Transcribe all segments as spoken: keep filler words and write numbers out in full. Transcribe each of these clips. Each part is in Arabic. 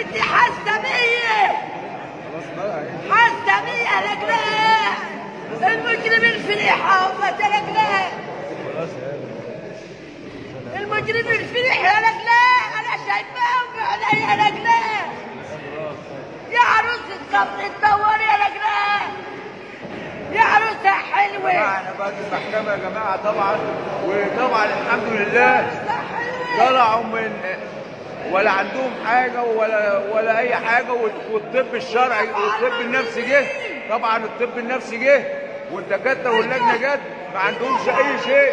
انت حاسه بيا، حاسه بيا لاجلها. المجرمين فليحه، هم لاجلها المجرمين فليحه لاجلها. انا شايفاهم بعينيا لاجلها. يا عروسه صبري تدوري يا لاجلها، يا عروسه حلوه. انا بقى المحكمه يا جماعه طبعا، وطبعا الحمد لله طلعوا من ولا عندهم حاجه ولا ولا اي حاجه. والطب الشرعي والطب النفسي جه، طبعا الطب النفسي جه والدكاتره واللجنه جت، ما عندهمش اي شيء.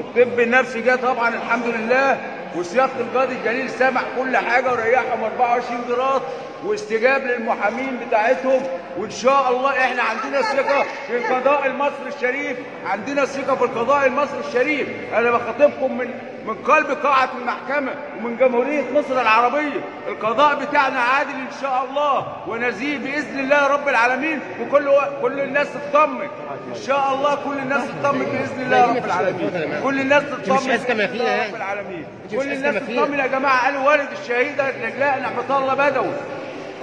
الطب النفسي جه طبعا الحمد لله، وسياده القاضي الجليل سمع كل حاجه وريحهم أربعة وعشرين جراد واستجاب للمحامين بتاعتهم. وان شاء الله احنا عندنا ثقه في القضاء المصري الشريف، عندنا ثقه في القضاء المصري الشريف. انا بخاطبكم من من قلب قاعه المحكمه ومن جمهوريه مصر العربيه. القضاء بتاعنا عادل ان شاء الله ونزيه باذن الله يا رب العالمين، وكل كل الناس تطمن ان شاء الله، كل الناس تطمن باذن الله يا رب العالمين، كل الناس تطمن باذن الله يا رب العالمين، كل الناس تطمن يا جماعه. قالوا والد الشهيده نجلاء نعمه الله بدوي،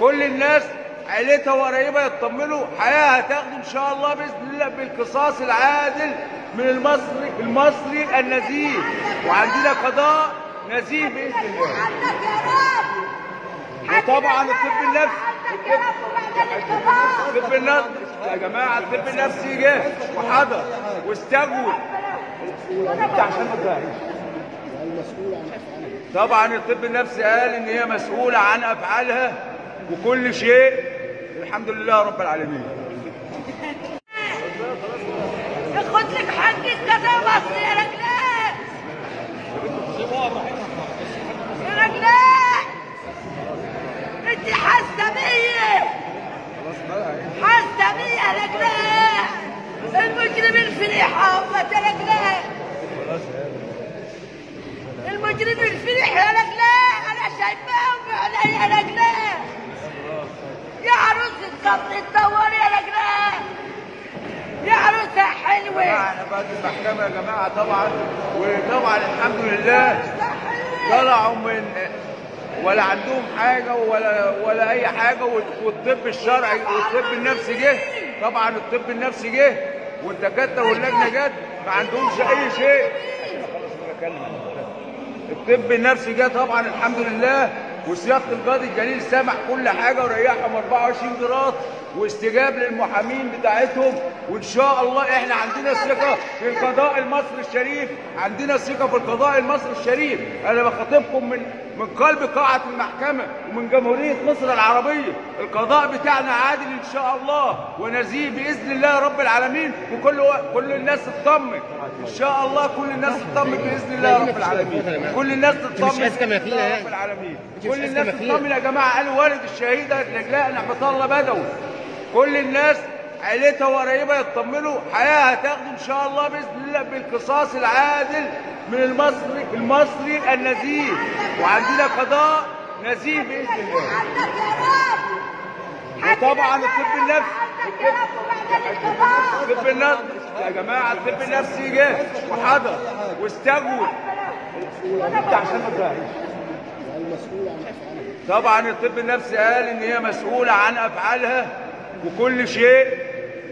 كل الناس عيلتها وقرايبها يطمنوا، حياه هتاخده ان شاء الله باذن الله بالقصاص العادل من المصري المصري النزيه. وعندنا قضاء نزيه باذن الله. وطبعا الطب النفسي، الطب النفسي يا جماعه، الطب النفسي جه وحضر واستجوب طبعا. الطب النفسي قال ان هي مسؤوله عن افعالها وكل شيء، الحمد لله رب العالمين. خد لك حق القضاء مصر يا رجلات، يا رجلات انت حاسه بيا، حاسه بيا يا رجلات. المجرمين فليحه، هم يا رجلات المجرمين فليحه يا رجلات. انا شايفاهم بعينيا يا رجلات. يا عروسه صبري تدوري يا رجلات، يا عروسه حلوه. انا بقى المحكمه يا جماعه طبعا، وطبعا الحمد لله طلعوا من ولا عندهم حاجه ولا ولا اي حاجه. والطب الشرعي والطب النفسي جه، طبعا الطب النفسي جه والدكاتره واللجنه جت، ما عندهمش اي شيء. الطب النفسي جه طبعا الحمد لله، وسياده القاضي الجليل سمع كل حاجه وريحهم أربعة وعشرين جراد واستجاب للمحامين بتاعتهم. وان شاء الله احنا عندنا ثقه في القضاء المصري الشريف، عندنا ثقه في القضاء المصري الشريف. انا بخاطبكم من من قلب قاعه المحكمه ومن جمهوريه مصر العربيه. القضاء بتاعنا عادل ان شاء الله ونزيه باذن الله يا رب العالمين، وكل كل الناس تطمن ان شاء الله، كل الناس تطمن باذن الله يا رب العالمين، كل الناس تطمن باذن الله يا رب العالمين، كل الناس تطمن يا جماعه. قالوا والد الشهيده نجلاء نعمه الله بدوي، كل الناس عيلتها وقرايبها يطمنوا، حياه هتاخده ان شاء الله باذن الله بالقصاص العادل من المصري المصري النزيه. وعندنا قضاء نزيه باذن الله. وطبعا الطب النفسي، الطب النفسي يا جماعه، الطب النفسي جه وحضر واستجوب طبعا. الطب النفسي قال ان هي مسؤوله عن افعالها وكل شيء،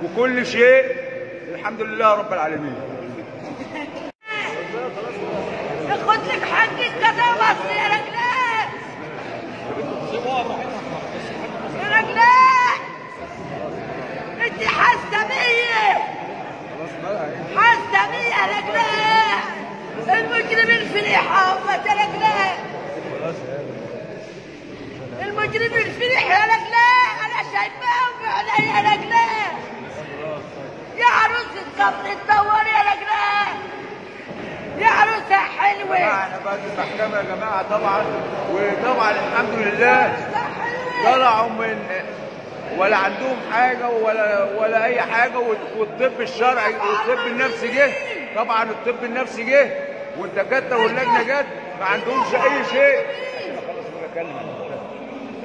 وكل شيء، الحمد لله رب العالمين. خد لك حقك كذا مصر يا رجلان، يا رجلان انت حاسه بيا، حاسه بيا يا رجلان، المجرمين في ريحه اهوت يا رجلان، المجرمين في ريحه يا رجلان، انا شايفاهم بعينيا يا رجلان، يا عروس الصبر اتطوري يا رجلان، يا عروسه حلوه. احنا بعد المحكمه يا جماعه طبعا، وطبعا الحمد لله طلعوا من ولا عندهم حاجه ولا ولا اي حاجه، والطب الشرعي والطب النفسي جه، طبعا الطب النفسي جه والدكاتره واللجنه جت، ما عندهمش اي شيء.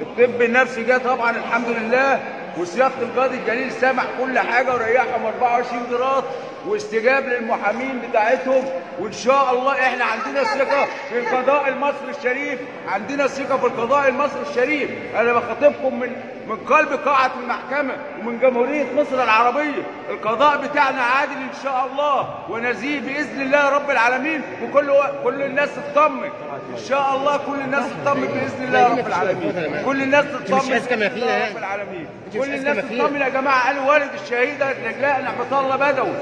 الطب النفسي جه طبعا الحمد لله، وسياده القاضي الجليل سمح كل حاجه وريحهم أربعة وعشرين جراد، واستجاب للمحامين بتاعتهم، وان شاء الله احنا عندنا ثقه في القضاء المصري الشريف، عندنا ثقه في القضاء المصري الشريف. انا بخاطبكم من من قلب قاعه المحكمه ومن جمهوريه مصر العربيه، القضاء بتاعنا عادل ان شاء الله ونزيه باذن الله رب العالمين، وكل كل الناس تطمن ان شاء الله، كل الناس تطمن باذن الله رب العالمين، كل الناس تطمن باذن الله رب العالمين، كل الناس تطمن يا جماعه. قالوا والد الشهيده نجلاء نعمت الله بدوي،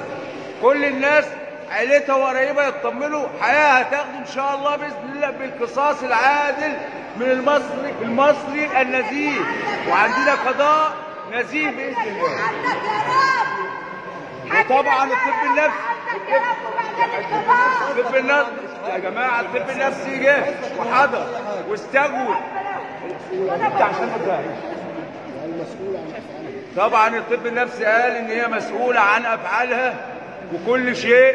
كل الناس عيلتها وقرايبها يطمنوا، حياه هتاخده ان شاء الله باذن الله بالقصاص العادل من المصري المصري النزيه، وعندنا قضاء نزيه باذن الله. وطبعا الطب النفسي، الطب النفسي يا جماعه، الطب النفسي جه وحضر واستجوب طبعا. الطب النفسي قال ان هي مسؤوله عن افعالها وكل شيء،